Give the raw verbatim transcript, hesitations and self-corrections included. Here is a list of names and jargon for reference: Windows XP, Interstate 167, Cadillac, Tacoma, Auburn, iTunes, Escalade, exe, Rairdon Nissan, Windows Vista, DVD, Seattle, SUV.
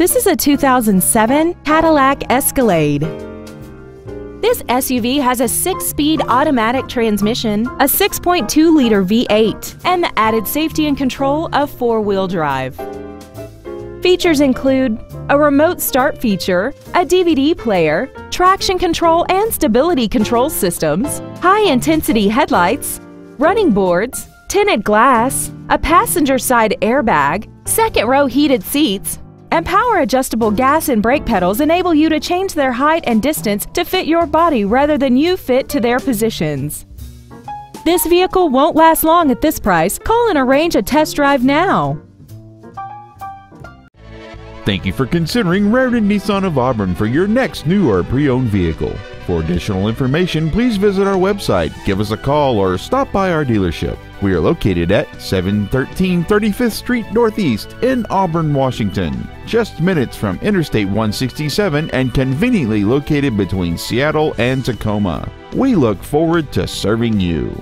This is a two thousand seven Cadillac Escalade. This S U V has a six-speed automatic transmission, a six point two liter V eight, and the added safety and control of four-wheel drive. Features include a remote start feature, a D V D player, traction control and stability control systems, high-intensity headlights, running boards, tinted glass, a passenger side airbag, second-row heated seats, and power-adjustable gas and brake pedals enable you to change their height and distance to fit your body rather than you fit to their positions. This vehicle won't last long at this price. Call and arrange a test drive now. Thank you for considering Rairdon Nissan of Auburn for your next new or pre-owned vehicle. For additional information, please visit our website, give us a call, or stop by our dealership. We are located at seven thirteen thirty-fifth Street Northeast in Auburn, Washington, just minutes from Interstate one sixty-seven and conveniently located between Seattle and Tacoma. We look forward to serving you.